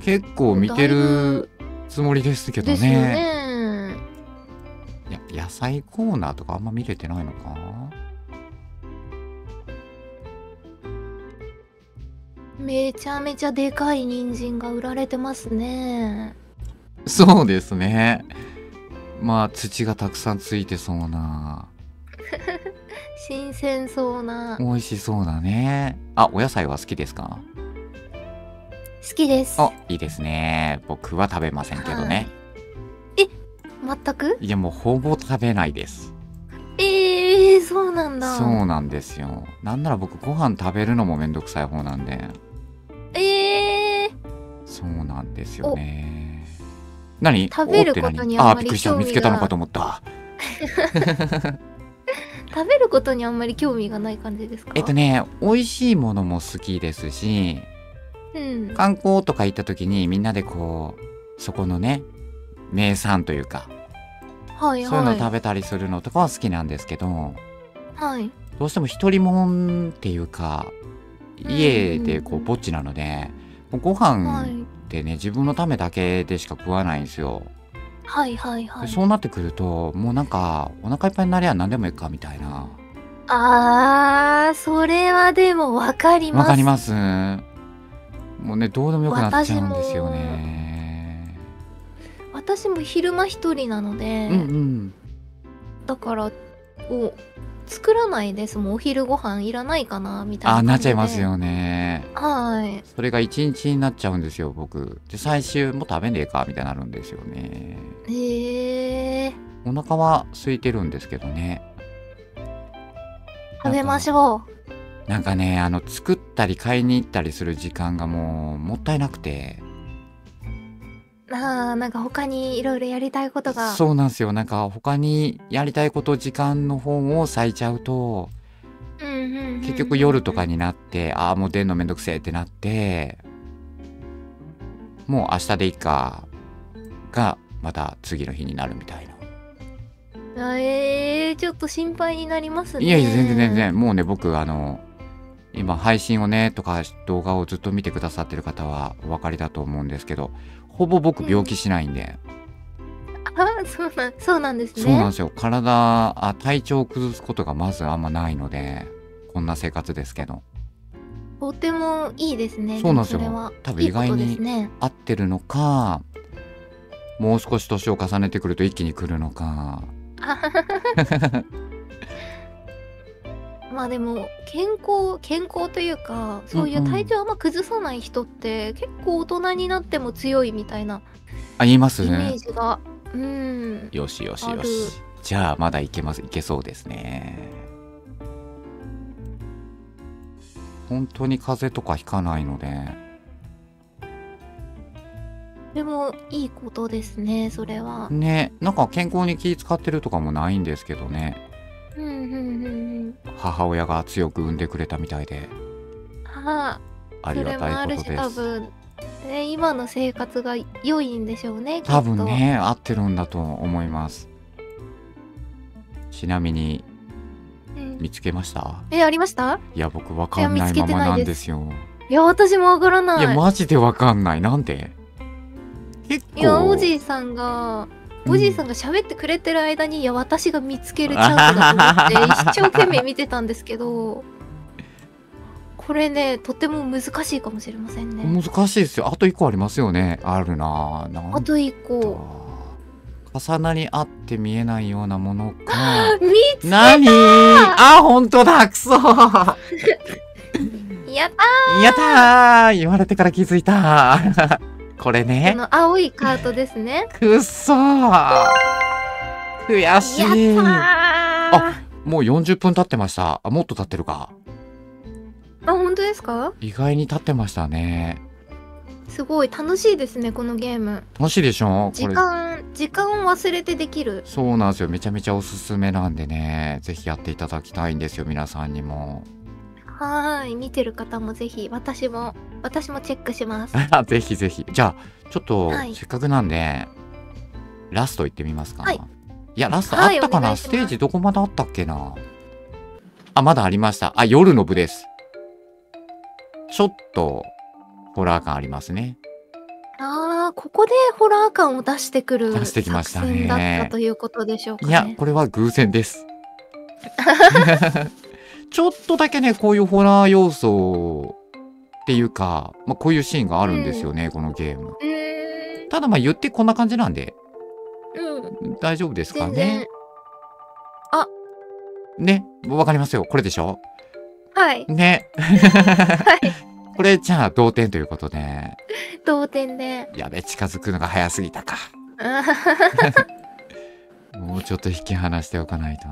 結構見てるつもりですけどね。ですよね。いや、野菜コーナーとかあんま見れてないのか。めちゃめちゃでかい人参が売られてますね。そうですね。まあ土がたくさんついてそうな。新鮮そうな。美味しそうだね。あ、お野菜は好きですか？好きです。あ、いいですね。僕は食べませんけどね。はい、全く？いや、もうほぼ食べないです。そうなんだ。そうなんですよ。なんなら僕ご飯食べるのもめんどくさい方なんで。そうなんですよね。何？食べることにあんまり興味が。あ、びっくりした。見つけたのかと思った。食べることにあんまり興味がない感じですか？美味しいものも好きですし、うん、観光とか行った時にみんなでこうそこのね名産というか、はいはい、そういうのを食べたりするのとかは好きなんですけど、はい、どうしても一人もんっていうか家でこうぼっちなので、ご飯ってね、自分のためだけでしか食わないんですよ。はいはいはい。そうなってくるともうなんかお腹いっぱいになりゃ何でもいいかみたいな。あー、それはでも分かります。分かります。もうね、どうでもよくなっちゃうんですよね。私も昼間一人なので、だから作らないですもん。お昼ご飯いらないかなみたいな。あ、なっちゃいますよね。はい。それが一日になっちゃうんですよ、僕。で、最終も食べねえかみたいになるんですよね。お腹は空いてるんですけどね。食べましょう。なんかね、作ったり買いに行ったりする時間がもったいなくて。なんか他にいろいろやりたいことが。そうなんですよ。なんか他にやりたいこと時間の方を割いちゃうと結局夜とかになって、ああもう出んのめんどくせえってなって、もう明日でいいかがまた次の日になるみたいな。ちょっと心配になりますね。いやいや、全然もうね、僕今配信をねとか動画をずっと見てくださってる方はお分かりだと思うんですけど、ほぼ僕病気しないんで。あ、そうなんですね。そうなんですよ。体調を崩すことがまずあんまないので、こんな生活ですけど。とてもいいですね。そうなんですよ。多分意外に合ってるのか、もう少し年を重ねてくると一気に来るのか。まあでも健康というか、そういう体調あんま崩さない人って結構大人になっても強いみたいな。あ、言いますね。イメージが。よし。じゃあまだいけます。いけそうですね。本当に風邪とかひかないので。でもいいことですね、それは。ね、なんか健康に気使ってるとかもないんですけどね。母親が強く産んでくれたみたいで、ありがたいことです。多分、今の生活が良いんでしょうね。多分ね、合ってるんだと思います。ちなみに、見つけました？ありました？いや、僕わかんないままなんですよ。いや、私もわからない。いや、マジでわかんない。なんで？結構。いや、おじいさんが喋ってくれてる間に、いや、私が見つけるチャンスだと思って一生懸命見てたんですけど、これね、とても難しいかもしれませんね。難しいですよ。あと1個ありますよね。あるなぁ。あと1個。重なり合って見えないようなものか。見つけた！何？あ、本当だ！くそ！やったー！言われてから気づいた。これね、この青いカートですね。くっそー、悔しい。あ、もう40分経ってました。あ、もっと経ってるか。あ、本当ですか？意外に経ってましたね。すごい楽しいですね、このゲーム。楽しいでしょ？時間を忘れてできる。そうなんですよ。めちゃめちゃおすすめなんでね、ぜひやっていただきたいんですよ、皆さんにも。はーい、見てる方もぜひ、私もチェックします。ぜひぜひ。じゃあちょっと、はい、せっかくなんでラスト行ってみますか。はい、いやラストあったかな、はい、ステージどこまであったっけな。あ、まだありました。あ、夜の部です。ちょっとホラー感ありますね。ああ、ここでホラー感を出してくる作戦だったということでしょうかね。いや、これは偶然です。ちょっとだけね、こういうホラー要素っていうか、まあ、こういうシーンがあるんですよね、このゲーム。ただまあ言ってこんな感じなんで、大丈夫ですかね。あ、ね、わかりますよ。これでしょ？はい。ね。はい。これじゃあ同点ということで。同点で。やべ、近づくのが早すぎたか。もうちょっと引き離しておかないと。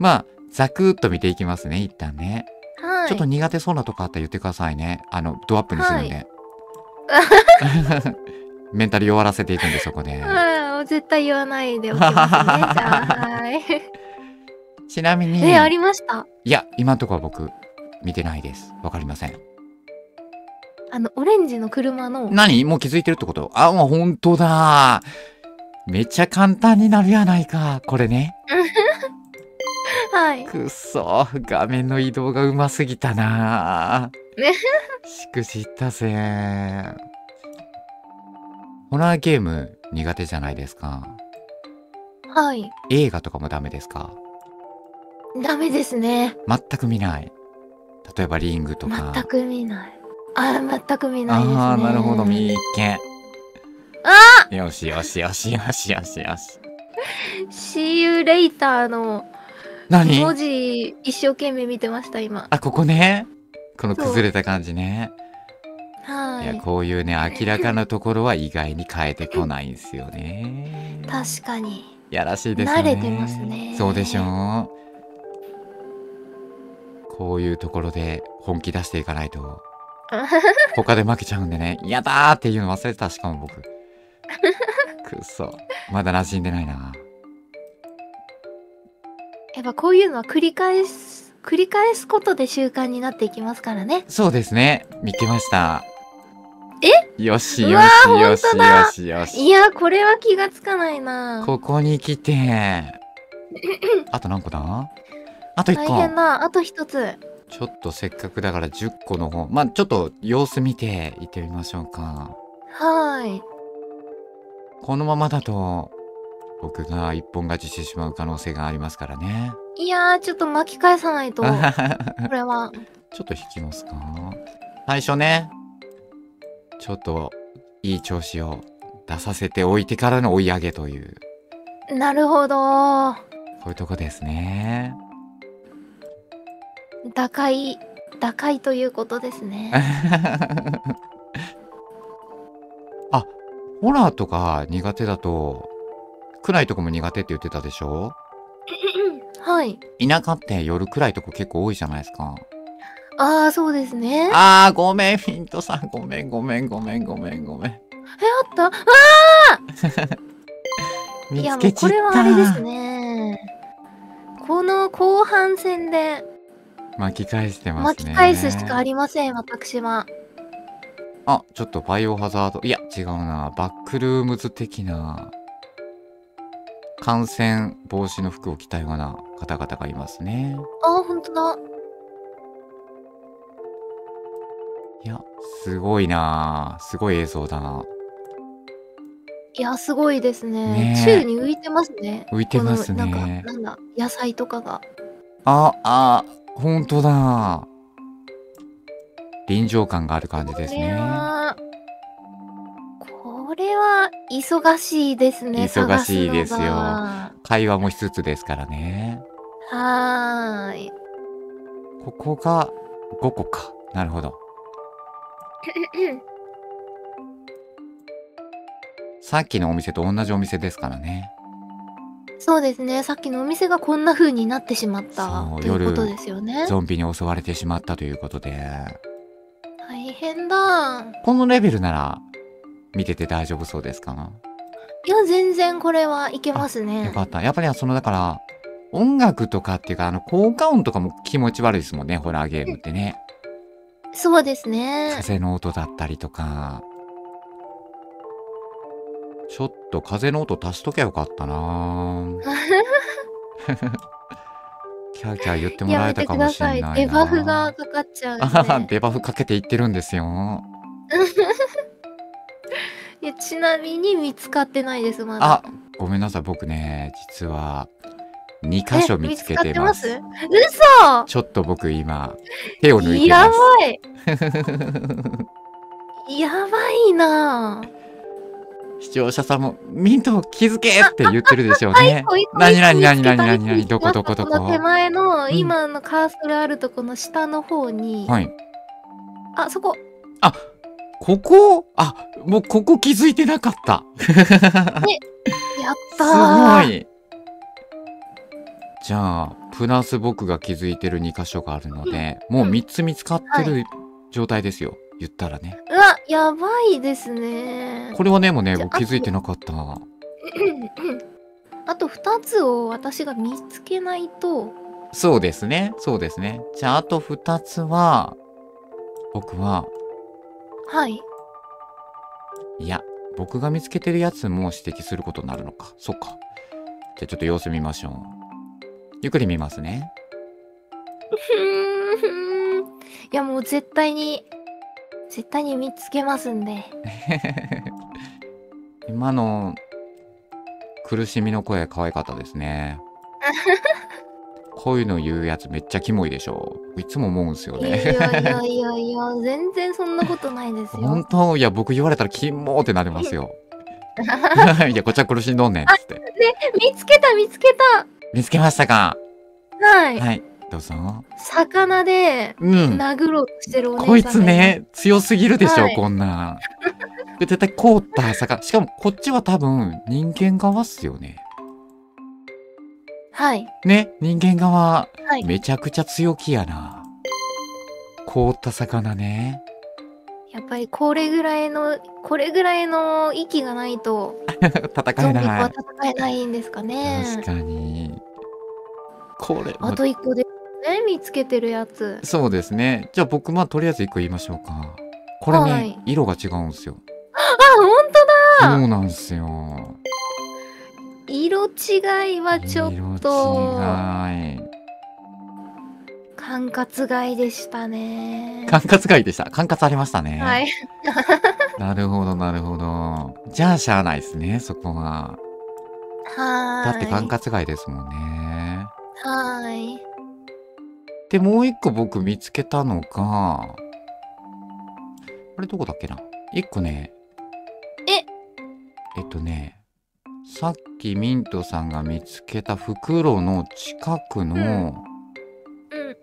まあ、ざくっと見ていきますね、一旦ね。はい、ちょっと苦手そうなとこあったら言ってくださいね。ドアップにするんで。はい、メンタル弱らせていくんで、そこで。絶対言わないでおきますね。はい。ちなみに。ありました。いや、今のところは僕、見てないです。わかりません。オレンジの車の。何？もう気づいてるってこと？あ、もう本当だ。めっちゃ簡単になるやないか。これね。はい。くそ。画面の移動がうますぎたな。しくじったぜ。ホラーゲーム苦手じゃないですか。はい。映画とかもダメですか？ダメですね。全く見ない。例えばリングとか。全く見ない。あ、全く見ないですね。ああ、なるほど、見っけ。あ、よしよしよしよしよしよし。See you later の文字一生懸命見てました、今。あ、ここね。この崩れた感じね。はい。いや、こういうね、明らかなところは意外に変えてこないんですよね。確かに。やらしいですね。慣れてますね。そうでしょう。こういうところで本気出していかないと。他で負けちゃうんでね。やだーっていうの忘れてた、しかも僕。くそ。まだ馴染んでないな。やっぱこういうのは繰り返すことで習慣になっていきますからね。そうですね。見てました。え？よしよしよしよしよし。いや、これは気がつかないな。ここに来て。あと何個だ？あと1個。大変だ。あと1つ。ちょっとせっかくだから10個の方、まあちょっと様子見ていってみましょうか。はい。このままだと僕が一本勝ちしてしまう可能性がありますからね。いやー、ちょっと巻き返さないと。これは。ちょっと引きますか。最初ね、ちょっといい調子を出させておいてからの追い上げという。なるほど。そういうとこですね。打開ということですね。あ、ホラーとか苦手だと、暗いとこも苦手って言ってたでしょ？はい。田舎って夜暗いとこ結構多いじゃないですか。ああ、そうですね。ああ、ごめん、フィントさん。ごめん、ごめん、ごめん、ごめん、ごめん。え、あった？ああ！見つけちった。いや、もうこれはあれですね。この後半戦で、巻き返してますね。巻き返すしかありません、私は。あ、ちょっとバイオハザード。いや、違うな。バックルームズ的な、感染防止の服を着たような方々がいますね。あ、ほんとだ。いや、すごいな。すごい映像だな。いや、すごいですね。宙に浮いてますね。浮いてますね。なんだ、野菜とかが。ほんとだ。臨場感がある感じですね。これは忙しいですね。忙しいですよ。会話もしつつですからね。はーい。ここが5個か。なるほど。さっきのお店と同じお店ですからね。そうですね、さっきのお店がこんな風になってしまったということですよね。ゾンビに襲われてしまったということで大変だ。このレベルなら見てて大丈夫そうですか？いや全然これはいけますね。よかった。やっぱりそのだから音楽とかっていうか効果音とかも気持ち悪いですもんね、ホラーゲームってね。そうですね、風の音だったりとか。ちょっと風の音足しときゃよかったな。キャーキャー言ってもらえたかもしれないな。デバフがかかっちゃう、ね、デバフかけていってるんですよ。いやちなみに見つかってないですまだ。あ、ごめんなさい、僕ね実は2箇所見つけてます。嘘。ちょっと僕今手を抜いてます。やばいな。視聴者さんもミントを気づけって言ってるでしょうね。何何何何何何、どこどこどこ。この手前の今のカーソルあるとこの下の方に、はい、あそこ、あここ、あもうここ気づいてなかった。やったー、すごい。じゃあプラス僕が気づいてる2箇所があるので、もう3つ見つかってる状態ですよ、はい、言ったらね。うわやばいですね。これはねもうね気づいてなかった。あと2つを私が見つけないと。そうですね、そうですね。じゃああと2つは僕は、はい、いや僕が見つけてるやつも指摘することになるのか。そっか。じゃあちょっと様子見ましょう。ゆっくり見ますね。いやもう絶対に見つけますんで。今の苦しみの声可愛かったですね。こういうの言うやつめっちゃキモいでしょ。いつも思うんですよね。いや全然そんなことないですよ。本当。いや僕言われたらキモーってなりますよ。いやこっちは苦しんどんねんっつって。ね、見つけた。見つけましたか。はい、はい、どうぞ。魚で殴ろうとしてるお姉さん、ね、こいつね強すぎるでしょ、はい、こんな絶対凍った魚。しかもこっちは多分人間側っすよね。はいね、人間側、はい、めちゃくちゃ強気やな。凍った魚ね、やっぱりこれぐらいの息がないと戦えない。は戦えないんですかね。確かに。これあと1個ですね、見つけてるやつ。そうですね。じゃあ僕まあとりあえず1個言いましょうか。これね、はい、色が違うんですよ。あ本当だ。そうなんですよ。色違いはちょっと管轄外でしたね。管轄外でした。管轄ありましたね。はい。なるほどなるほど。じゃあしゃあないですね、そこは。はーい。だって管轄外ですもんね。はーい。でもう一個僕見つけたのが、あれどこだっけな。一個ね。さっきミントさんが見つけた袋の近くの、うん、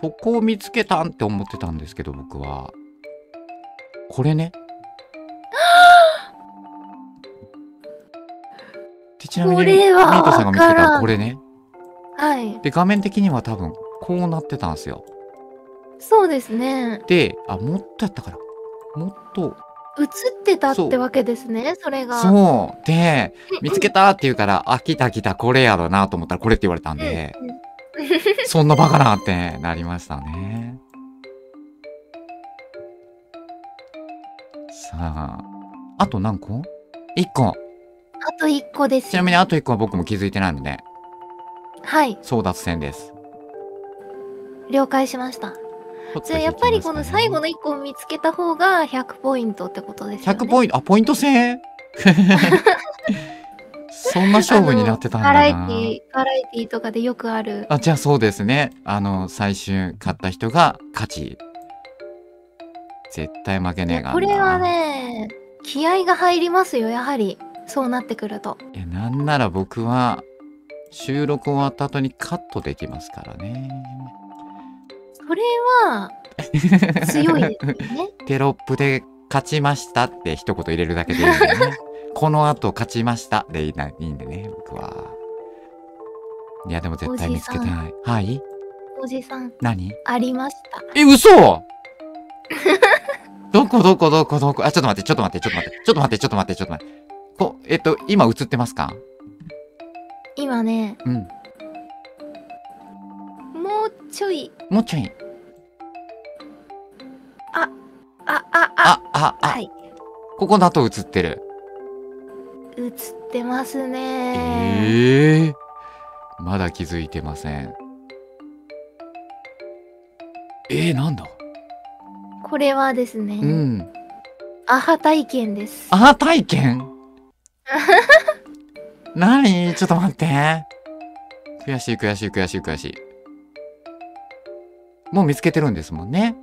そこを見つけたんって思ってたんですけど、僕は。これね。でちなみにミントさんが見つけたこれね。はい。で画面的には多分こうなってたんですよ。そうですね。で、あもっとやったからもっと映ってたってわけですね。それが。そうで見つけたって言うからあ来た来たこれやろなと思ったらこれって言われたんで、そんなバカなってなりましたね。さあ、あと何個 ?1 個。あと1個です。ちなみにあと1個は僕も気づいてないので。はい。争奪戦です。了解しました。じゃあやっぱりこの最後の1個を見つけた方が100ポイントってことですよね。100ポイント、あ、ポイント制。そんな勝負になってたんだな。バラエティとかでよくある。あ、じゃあそうですね。最終買った人が勝ち。絶対負けねえが。これはね、気合が入りますよ、やはり。そうなってくると。いや、なんなら僕は、収録終わった後にカットできますからね。それは、強いですよね。テロップで勝ちましたって一言入れるだけでいいんだよね。この後勝ちましたでいいんでね、僕は。いや、でも絶対見つけてない。はい。おじさん。何？ありました。え、嘘！どこ？あ、ちょっと待って。こ、今映ってますか？今ね。うん。もうちょい。はい。ここだと映ってる。映ってますね。まだ気づいてません。なんだこれはですね。うん。アハ体験です。アハ体験？何？ちょっと待って。悔しい。もう見つけてるんですもんね。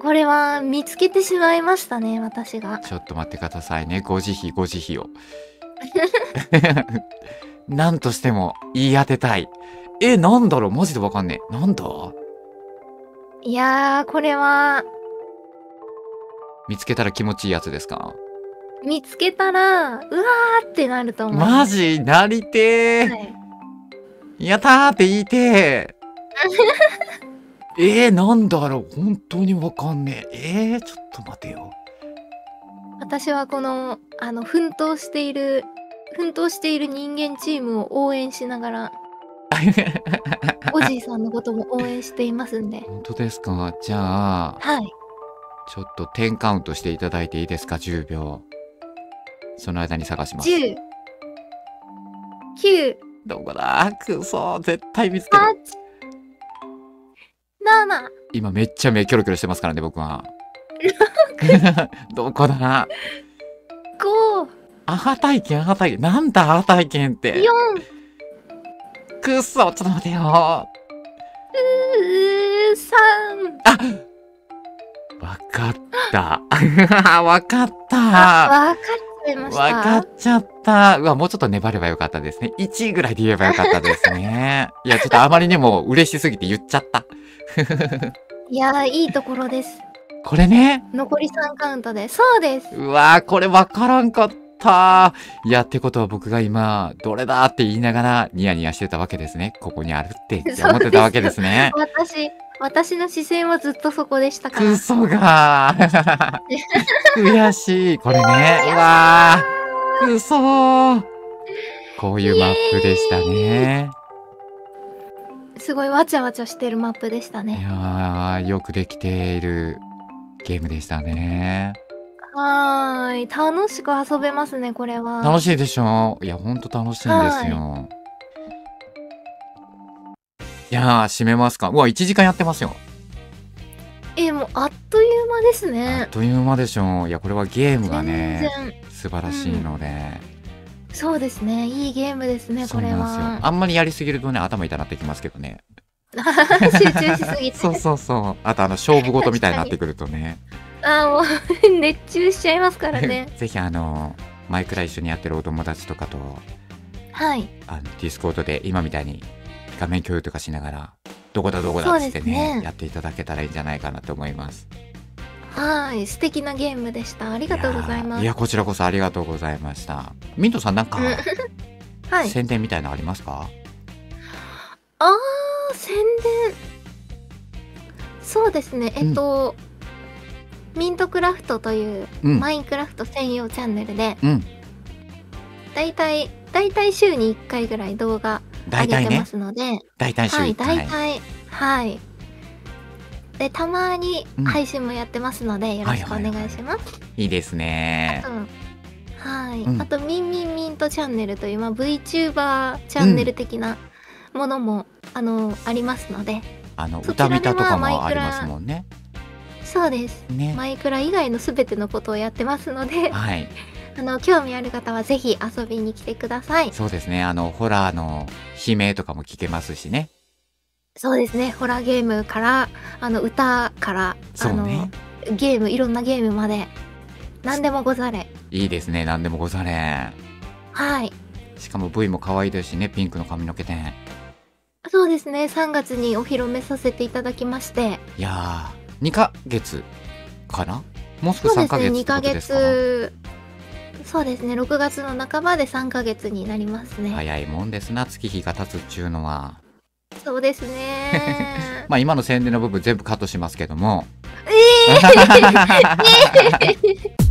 これは見つけてしまいましたね、私が。ちょっと待ってくださいね、ご慈悲を。なんとしても言い当てたい。なんだろう、マジでわかんねえ。なんだ？いやー、これは。見つけたら気持ちいいやつですか？見つけたら、うわーってなると思う。マジなりてー。はい、やったーって言いてー。なんだろう、本当にわかんねえ。ちょっと待てよ。私はこの、奮闘している人間チームを応援しながら、おじいさんのことも応援していますんで。本当ですか？じゃあ、はい。ちょっと10カウントしていただいていいですか？10秒。その間に探します。10。9。どこだ？くそ、絶対見つける。8。今めっちゃ目キョロキョロしてますからね、僕は。どこだな。5。アハ体験。なんだアハ体験って。4。くっそ、ちょっと待てよ。3。あ、わかった。わかっちゃった。うわ、もうちょっと粘ればよかったですね。1ぐらいで言えばよかったですね。いや、ちょっとあまりにも嬉しすぎて言っちゃった。いやー、いいところです。これね。残り3カウントで。そうです。うわー、これわからんかった。いや、ってことは僕が今、どれだって言いながらニヤニヤしてたわけですね。ここにあるって思ってたわけですね。私の視線はずっとそこでしたから。嘘がー。悔しい。これね。うわー。嘘ー。こういうマップでしたね。すごいわちゃわちゃしてるマップでしたね。いやー、よくできているゲームでしたね。はーい、楽しく遊べますね、これは。楽しいでしょう。いや、ほんと楽しいんですよ。いやー、締めますか。うわ、1時間やってますよ。もうあっという間ですね。あっという間でしょう。いや、これはゲームがね、素晴らしいので。そうですね、いいゲームですね、これは。あんまりやりすぎるとね、頭痛くなってきますけどね。集中しすぎて。そう。あと、勝負事みたいになってくるとね。もう、熱中しちゃいますからね。ぜひ、前から一緒にやってるお友達とかと、はい。ディスコードで、今みたいに画面共有とかしながら、どこだってね、やっていただけたらいいんじゃないかなと思います。はい、素敵なゲームでした。ありがとうございます。いや、こちらこそありがとうございました。ミントさん、なんか、はい、宣伝みたいなのありますか？宣伝。そうですね。ミントクラフトという、マインクラフト専用チャンネルで、だいたい週に1回ぐらい動画上げてますので、だいたい週1回。で、たまに配信もやってますので、よろしくお願いします。いいですね。あと、ミントチャンネルという、VTuber チャンネル的なものも、ありますので。歌見たとかもありますもんね。そうです。マイクラ以外のすべてのことをやってますので、興味ある方はぜひ遊びに来てください。そうですね。ホラーの悲鳴とかも聞けますしね。そうですね、ホラーゲームから歌から、ね、ゲーム、いろんなゲームまで何でもござれ。いいですね、何でもござれ。はい、しかも V も可愛いですしね、ピンクの髪の毛で。そうですね、3月にお披露目させていただきまして、いやー、2ヶ月かな、もうすぐ3ヶ月ってことですか？そうですね、2ヶ月。そうですね、6月の半ばで3ヶ月になりますね。早いもんですな、月日が経つっちゅうのは。そうですね。まあ今の宣伝の部分全部カットしますけども。ええー